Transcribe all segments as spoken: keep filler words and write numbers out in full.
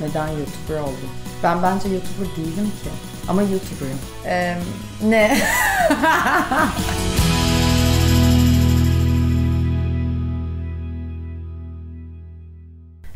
Neden YouTuber oldum? Ben bence YouTuber değilim ki. Ama YouTuber'ım. Ee, ne?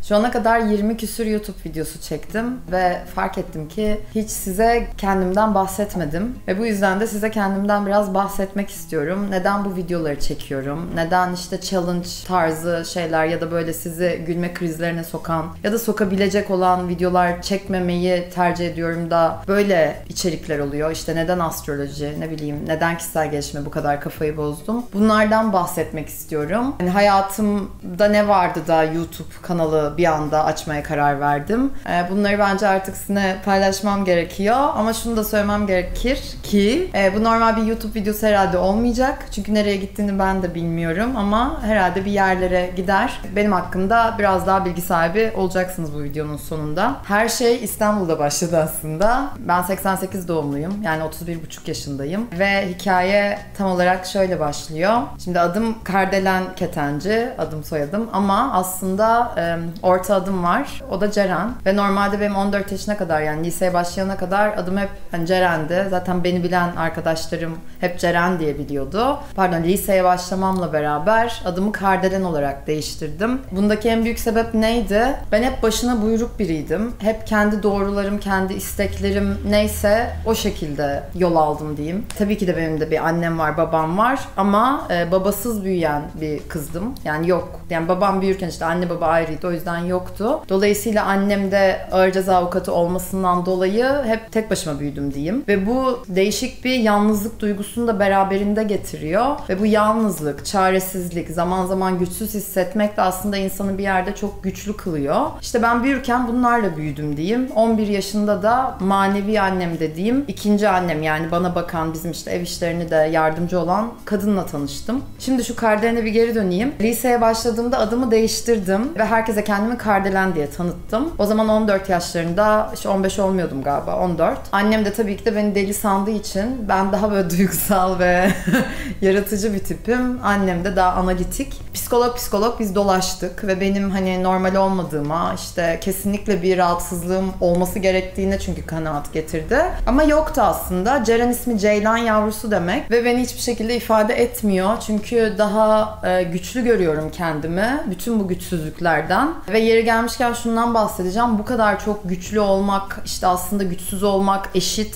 Şu ana kadar yirmi küsür YouTube videosu çektim ve fark ettim ki hiç size kendimden bahsetmedim. Ve bu yüzden de size kendimden biraz bahsetmek istiyorum. Neden bu videoları çekiyorum? Neden işte challenge tarzı şeyler ya da böyle sizi gülme krizlerine sokan ya da sokabilecek olan videolar çekmemeyi tercih ediyorum da böyle içerikler oluyor. İşte neden astroloji, ne bileyim neden kişisel gelişime bu kadar kafayı bozdum? Bunlardan bahsetmek istiyorum. Yani hayatımda ne vardı da YouTube kanalı bir anda açmaya karar verdim. Bunları bence artık sizinle paylaşmam gerekiyor. Ama şunu da söylemem gerekir ki bu normal bir YouTube videosu herhalde olmayacak. Çünkü nereye gittiğini ben de bilmiyorum ama herhalde bir yerlere gider. Benim hakkımda biraz daha bilgi sahibi olacaksınız bu videonun sonunda. Her şey İstanbul'da başladı aslında. Ben seksen sekiz doğumluyum. Yani otuz bir buçuk yaşındayım. Ve hikaye tam olarak şöyle başlıyor. Şimdi adım Kardelen Ketenci. Adım soyadım. Ama aslında orta adım var. O da Ceren. Ve normalde benim on dört yaşına kadar, yani liseye başlayana kadar adım hep hani Ceren'di. Zaten beni bilen arkadaşlarım hep Ceren diye biliyordu. Pardon, liseye başlamamla beraber adımı Kardelen olarak değiştirdim. Bundaki en büyük sebep neydi? Ben hep başına buyruk biriydim. Hep kendi doğrularım, kendi isteklerim neyse o şekilde yol aldım diyeyim. Tabii ki de benim de bir annem var, babam var ama e, babasız büyüyen bir kızdım. Yani yok. Yani babam büyürken işte anne baba ayrıydı. O yüzden yoktu. Dolayısıyla annem de ağır ceza avukatı olmasından dolayı hep tek başıma büyüdüm diyeyim. Ve bu değişik bir yalnızlık duygusunu da beraberinde getiriyor. Ve bu yalnızlık, çaresizlik, zaman zaman güçsüz hissetmek de aslında insanı bir yerde çok güçlü kılıyor. İşte ben büyürken bunlarla büyüdüm diyeyim. on bir yaşında da manevi annem dediğim ikinci annem, yani bana bakan, bizim işte ev işlerini de yardımcı olan kadınla tanıştım. Şimdi şu Kardelen'e bir geri döneyim. Liseye başladığımda adımı değiştirdim ve herkese kendimi kendimi Kardelen diye tanıttım. O zaman on dört yaşlarında, işte on beş olmuyordum galiba, on dört. Annem de tabii ki de beni deli sandığı için, ben daha böyle duygusal ve yaratıcı bir tipim. Annem de daha analitik. Psikolog psikolog biz dolaştık ve benim hani normal olmadığıma, işte kesinlikle bir rahatsızlığım olması gerektiğine çünkü kanaat getirdi. Ama yoktu aslında. Ceren ismi Ceylan yavrusu demek ve beni hiçbir şekilde ifade etmiyor. Çünkü daha güçlü görüyorum kendimi bütün bu güçsüzlüklerden. Ve yeri gelmişken şundan bahsedeceğim. Bu kadar çok güçlü olmak, işte aslında güçsüz olmak eşit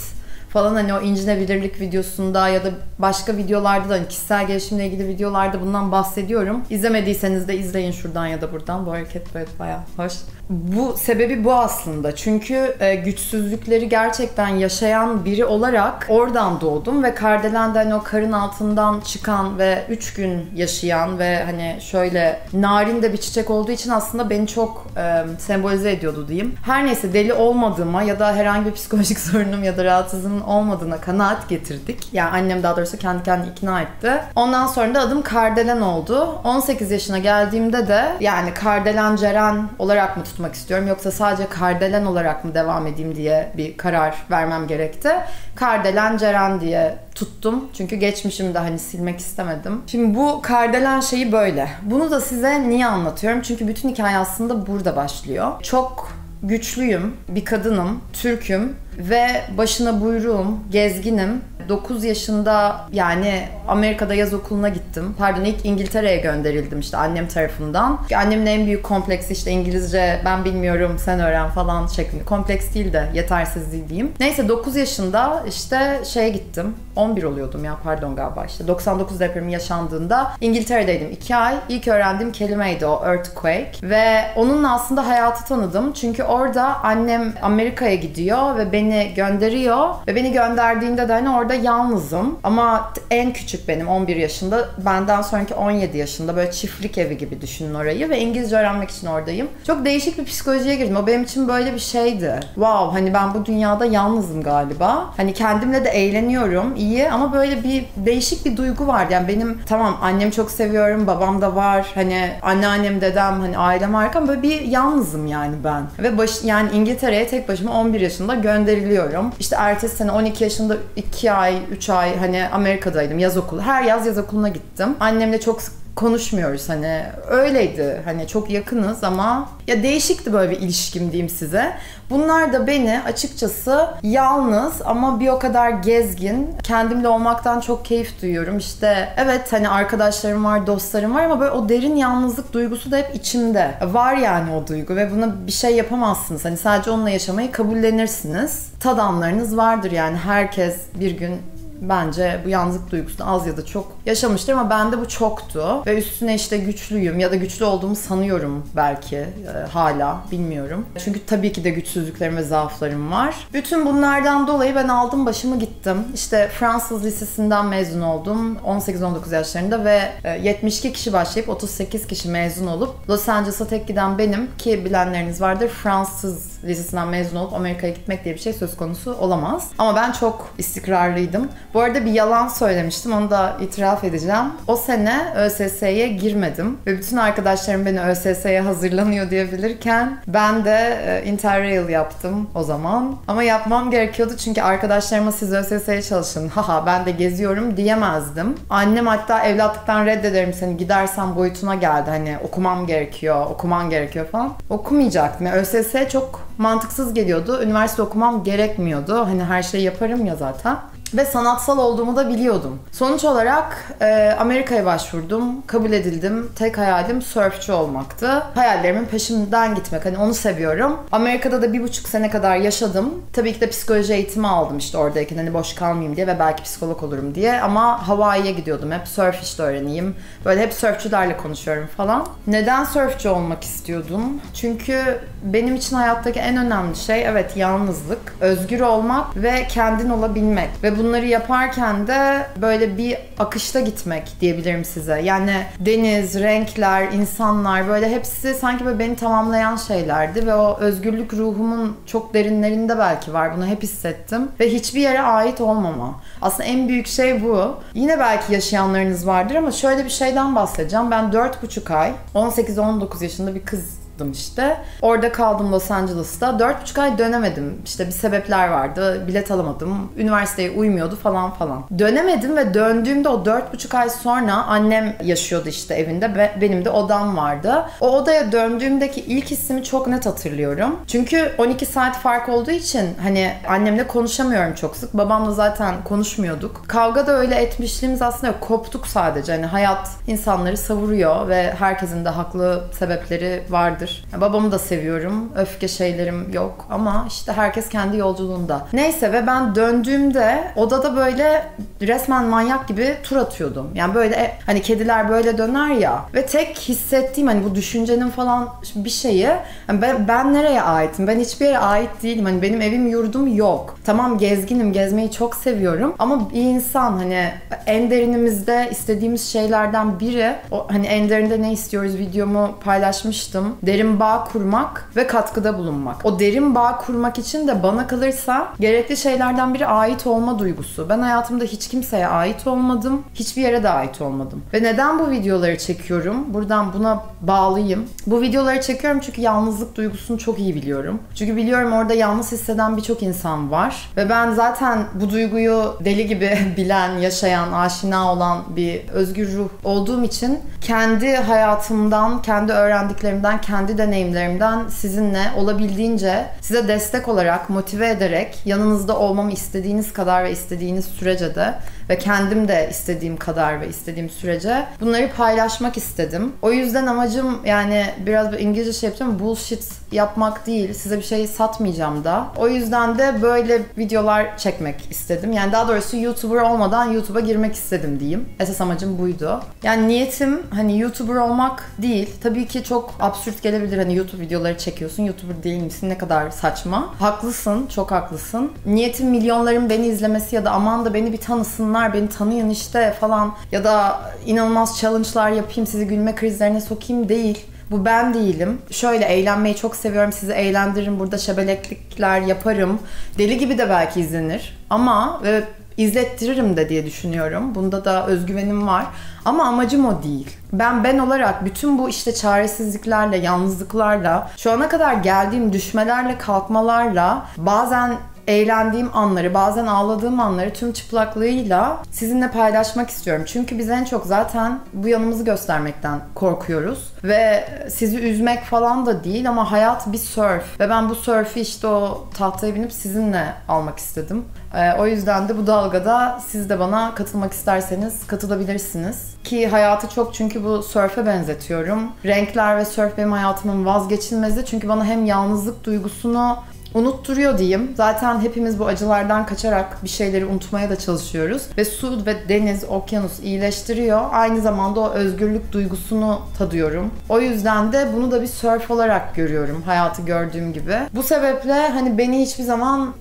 falan, hani o incinebilirlik videosunda ya da başka videolarda da, hani kişisel gelişimle ilgili videolarda bundan bahsediyorum. İzlemediyseniz de izleyin şuradan ya da buradan. Bu hareket böyle bayağı hoş. Bu sebebi bu aslında. Çünkü e, güçsüzlükleri gerçekten yaşayan biri olarak oradan doğdum ve Kardelen'de hani o karın altından çıkan ve üç gün yaşayan ve hani şöyle narin de bir çiçek olduğu için aslında beni çok e, sembolize ediyordu diyeyim. Her neyse, deli olmadığıma ya da herhangi bir psikolojik sorunum ya da rahatsızlığım olmadığına kanaat getirdik. Yani annem daha doğrusu kendi kendini ikna etti. Ondan sonra da adım Kardelen oldu. on sekiz yaşına geldiğimde de yani Kardelen Ceren olarak mı tutmak istiyorum yoksa sadece Kardelen olarak mı devam edeyim diye bir karar vermem gerekti. Kardelen Ceren diye tuttum. Çünkü geçmişimde hani silmek istemedim. Şimdi bu Kardelen şeyi böyle. Bunu da size niye anlatıyorum? Çünkü bütün hikaye aslında burada başlıyor. Çok güçlüyüm, bir kadınım, Türk'üm ve başına buyruğum, gezginim. dokuz yaşında yani Amerika'da yaz okuluna gittim. Pardon, ilk İngiltere'ye gönderildim işte annem tarafından. Çünkü annemin en büyük kompleksi işte İngilizce ben bilmiyorum sen öğren falan şeklinde. Kompleks değil de yetersizliği diyeyim. Neyse, dokuz yaşında işte şeye gittim. on bir oluyordum ya pardon galiba işte. doksan dokuz depremi yaşandığında İngiltere'deydim iki ay. İlk öğrendiğim kelimeydi o earthquake. Ve onunla aslında hayatı tanıdım. Çünkü orada annem Amerika'ya gidiyor ve beni gönderiyor. Ve beni gönderdiğinde de hani orada yalnızım ama en küçük benim on bir yaşında, benden sonraki on yedi yaşında, böyle çiftlik evi gibi düşünün orayı ve İngilizce öğrenmek için oradayım. Çok değişik bir psikolojiye girdim. O benim için böyle bir şeydi. Wow, hani ben bu dünyada yalnızım galiba. Hani kendimle de eğleniyorum iyi ama böyle bir değişik bir duygu vardı. Yani benim tamam annemi çok seviyorum, babam da var. Hani anneannem, dedem, hani ailem arkam, böyle bir yalnızım yani ben. Ve baş, yani İngiltere'ye tek başıma on bir yaşında gönderiliyorum. İşte ertesi sene on iki yaşında iki ay üç ay hani Amerika'daydım, yaz okulu. Her yaz yaz okuluna gittim. Annemle çok sık konuşmuyoruz hani. Öyleydi hani, çok yakınız ama ya değişikti böyle bir ilişkim diyeyim size. Bunlar da beni açıkçası yalnız ama bir o kadar gezgin, kendimle olmaktan çok keyif duyuyorum. İşte evet hani arkadaşlarım var, dostlarım var ama böyle o derin yalnızlık duygusu da hep içimde. Var yani o duygu ve buna bir şey yapamazsınız. Hani sadece onunla yaşamayı kabullenirsiniz. Tad anlarınız vardır yani, herkes bir gün bence bu yalnızlık duygusunu az ya da çok yaşamıştır ama bende bu çoktu. Ve üstüne işte güçlüyüm ya da güçlü olduğumu sanıyorum belki e, hala bilmiyorum. Çünkü tabii ki de güçsüzlüklerim ve zaaflarım var. Bütün bunlardan dolayı ben aldım başımı gittim. İşte Fransız Lisesi'nden mezun oldum on sekiz on dokuz yaşlarında ve yetmiş iki kişi başlayıp otuz sekiz kişi mezun olup Los Angeles'a tek giden benim, ki bilenleriniz vardır, Fransız Lisesi'nden mezun olup Amerika'ya gitmek diye bir şey söz konusu olamaz. Ama ben çok istikrarlıydım. Bu arada bir yalan söylemiştim, onu da itiraf edeceğim. O sene Ö S S'ye girmedim ve bütün arkadaşlarım beni Ö S S'ye hazırlanıyor diyebilirken ben de interrail yaptım o zaman. Ama yapmam gerekiyordu çünkü arkadaşlarıma siz Ö S S'ye çalışın, haha ben de geziyorum diyemezdim. Annem hatta evlatlıktan reddederim seni, gidersen boyutuna geldi hani okumam gerekiyor, okuman gerekiyor falan. Okumayacaktım. Yani Ö S S çok mantıksız geliyordu, üniversite okumam gerekmiyordu. Hani her şeyi yaparım ya zaten. Ve sanatsal olduğumu da biliyordum. Sonuç olarak e, Amerika'ya başvurdum, kabul edildim. Tek hayalim sörfçü olmaktı. Hayallerimin peşinden gitmek, hani onu seviyorum. Amerika'da da bir buçuk sene kadar yaşadım. Tabii ki de psikoloji eğitimi aldım işte oradayken, hani boş kalmayayım diye ve belki psikolog olurum diye. Ama Hawaii'ye gidiyordum hep, sörf işte öğreneyim. Böyle hep sörfçülerle konuşuyorum falan. Neden sörfçü olmak istiyordum? Çünkü benim için hayattaki en önemli şey evet yalnızlık, özgür olmak ve kendin olabilmek. Ve bunları yaparken de böyle bir akışta gitmek diyebilirim size. Yani deniz, renkler, insanlar, böyle hepsi sanki böyle beni tamamlayan şeylerdi ve o özgürlük ruhumun çok derinlerinde belki var. Bunu hep hissettim. Ve hiçbir yere ait olmama. Aslında en büyük şey bu. Yine belki yaşayanlarınız vardır ama şöyle bir şeyden bahsedeceğim. Ben dört buçuk ay, on sekiz on dokuz yaşında bir kız işte. Orada kaldım Los Angeles'ta. dört buçuk ay dönemedim. İşte bir sebepler vardı. Bilet alamadım. Üniversiteye uymuyordu falan falan. Dönemedim ve döndüğümde o dört buçuk ay sonra annem yaşıyordu işte evinde ve benim de odam vardı. O odaya döndüğümdeki ilk hissimi çok net hatırlıyorum. Çünkü on iki saat fark olduğu için hani annemle konuşamıyorum çok sık. Babamla zaten konuşmuyorduk. Kavga da öyle etmişliğimiz aslında yok. Koptuk sadece. Hani hayat insanları savuruyor ve herkesin de haklı sebepleri vardır. Babamı da seviyorum. Öfke şeylerim yok ama işte herkes kendi yolculuğunda. Neyse ve ben döndüğümde odada böyle resmen manyak gibi tur atıyordum. Yani böyle hani kediler böyle döner ya ve tek hissettiğim hani bu düşüncenin falan bir şeyi, yani ben, ben nereye aitim? Ben hiçbir yere ait değilim. Hani benim evim yurdum yok. Tamam gezginim, gezmeyi çok seviyorum ama bir insan hani en derinimizde istediğimiz şeylerden biri, o hani en derinde ne istiyoruz videomu paylaşmıştım. Derin bağ kurmak ve katkıda bulunmak. O derin bağ kurmak için de bana kalırsa gerekli şeylerden biri ait olma duygusu. Ben hayatımda hiç kimseye ait olmadım. Hiçbir yere de ait olmadım. Ve neden bu videoları çekiyorum? Buradan buna bağlayayım. Bu videoları çekiyorum çünkü yalnızlık duygusunu çok iyi biliyorum. Çünkü biliyorum orada yalnız hisseden birçok insan var. Ve ben zaten bu duyguyu deli gibi bilen, yaşayan, aşina olan bir özgür ruh olduğum için kendi hayatımdan, kendi öğrendiklerimden, kendi deneyimlerimden sizinle olabildiğince size destek olarak, motive ederek yanınızda olmamı istediğiniz kadar ve istediğiniz sürece de ve kendim de istediğim kadar ve istediğim sürece bunları paylaşmak istedim. O yüzden amacım yani biraz bir İngilizce şey yapacağım, bullshit yapmak değil. Size bir şey satmayacağım da. O yüzden de böyle videolar çekmek istedim. Yani daha doğrusu YouTuber olmadan YouTube'a girmek istedim diyeyim. Esas amacım buydu. Yani niyetim hani YouTuber olmak değil. Tabii ki çok absürt gelebilir. Hani YouTube videoları çekiyorsun. YouTuber değil misin? Ne kadar saçma. Haklısın. Çok haklısın. Niyetim milyonların beni izlemesi ya da aman da beni bir tanısınlar, beni tanıyın işte falan ya da inanılmaz challenge'lar yapayım, sizi gülme krizlerine sokayım değil. Bu ben değilim. Şöyle eğlenmeyi çok seviyorum. Sizi eğlendiririm. Burada şebeleklikler yaparım. Deli gibi de belki izlenir. Ama ve izlettiririm de diye düşünüyorum. Bunda da özgüvenim var. Ama amacım o değil. Ben ben olarak bütün bu işte çaresizliklerle, yalnızlıklarla, şu ana kadar geldiğim düşmelerle, kalkmalarla, bazen eğlendiğim anları, bazen ağladığım anları tüm çıplaklığıyla sizinle paylaşmak istiyorum. Çünkü biz en çok zaten bu yanımızı göstermekten korkuyoruz. Ve sizi üzmek falan da değil ama hayat bir surf. Ve ben bu surf'i işte o tahtaya binip sizinle almak istedim. Ee, o yüzden de bu dalgada siz de bana katılmak isterseniz katılabilirsiniz. Ki hayatı çok çünkü bu surf'e benzetiyorum. Renkler ve surf benim hayatımın vazgeçilmezi. Çünkü bana hem yalnızlık duygusunu unutturuyor diyeyim. Zaten hepimiz bu acılardan kaçarak bir şeyleri unutmaya da çalışıyoruz. Ve su ve deniz, okyanus iyileştiriyor. Aynı zamanda o özgürlük duygusunu tadıyorum. O yüzden de bunu da bir surf olarak görüyorum. Hayatı gördüğüm gibi. Bu sebeple hani beni hiçbir zaman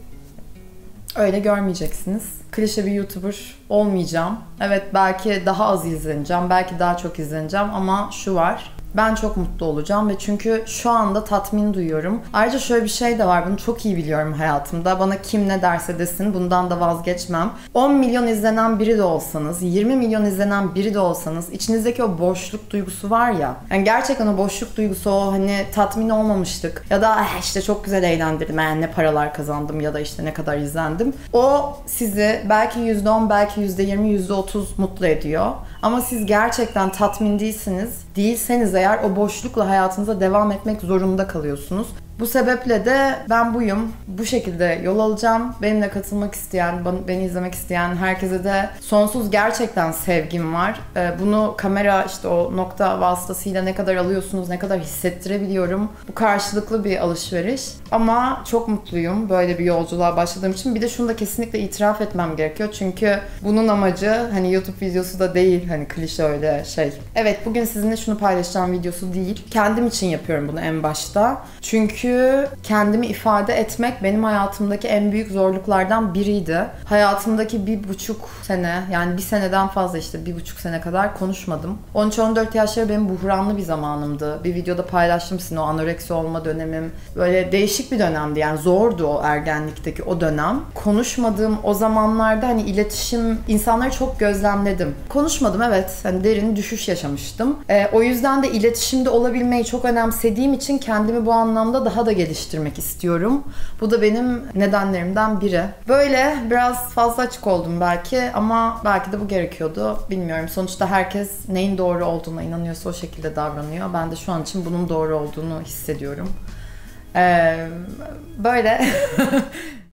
öyle görmeyeceksiniz. Klişe bir YouTuber olmayacağım. Evet belki daha az izleneceğim, belki daha çok izleneceğim ama şu var. Ben çok mutlu olacağım ve çünkü şu anda tatmin duyuyorum. Ayrıca şöyle bir şey de var, bunu çok iyi biliyorum hayatımda. Bana kim ne derse desin, bundan da vazgeçmem. on milyon izlenen biri de olsanız, yirmi milyon izlenen biri de olsanız içinizdeki o boşluk duygusu var ya. Yani gerçekten o boşluk duygusu, o hani tatmin olmamıştık. Ya da eh işte çok güzel eğlendirdim, yani ne paralar kazandım ya da işte ne kadar izlendim. O sizi belki yüzde on, belki yüzde yirmi, yüzde otuz mutlu ediyor. Ama siz gerçekten tatmin değilsiniz, değilseniz eğer o boşlukla hayatınıza devam etmek zorunda kalıyorsunuz. Bu sebeple de ben buyum. Bu şekilde yol alacağım. Benimle katılmak isteyen, beni izlemek isteyen herkese de sonsuz gerçekten sevgim var. Bunu kamera işte o nokta vasıtasıyla ne kadar alıyorsunuz, ne kadar hissettirebiliyorum. Bu karşılıklı bir alışveriş. Ama çok mutluyum böyle bir yolculuğa başladığım için. Bir de şunu da kesinlikle itiraf etmem gerekiyor. Çünkü bunun amacı hani YouTube videosu da değil. Hani klişe öyle şey. Evet bugün sizinle şunu paylaşacağım videosu değil. Kendim için yapıyorum bunu en başta. Çünkü Çünkü kendimi ifade etmek benim hayatımdaki en büyük zorluklardan biriydi. Hayatımdaki bir buçuk sene, yani bir seneden fazla işte bir buçuk sene kadar konuşmadım. on üç on dört yaşları benim buhranlı bir zamanımdı. Bir videoda paylaştım sizin o anoreksi olma dönemim. Böyle değişik bir dönemdi yani zordu o ergenlikteki o dönem. Konuşmadığım o zamanlarda hani iletişim, insanları çok gözlemledim. Konuşmadım evet, hani derin düşüş yaşamıştım. E, o yüzden de iletişimde olabilmeyi çok önemsediğim için kendimi bu anlamda daha da geliştirmek istiyorum. Bu da benim nedenlerimden biri. Böyle biraz fazla açık oldum belki ama belki de bu gerekiyordu. Bilmiyorum. Sonuçta herkes neyin doğru olduğuna inanıyorsa o şekilde davranıyor. Ben de şu an için bunun doğru olduğunu hissediyorum. Ee, böyle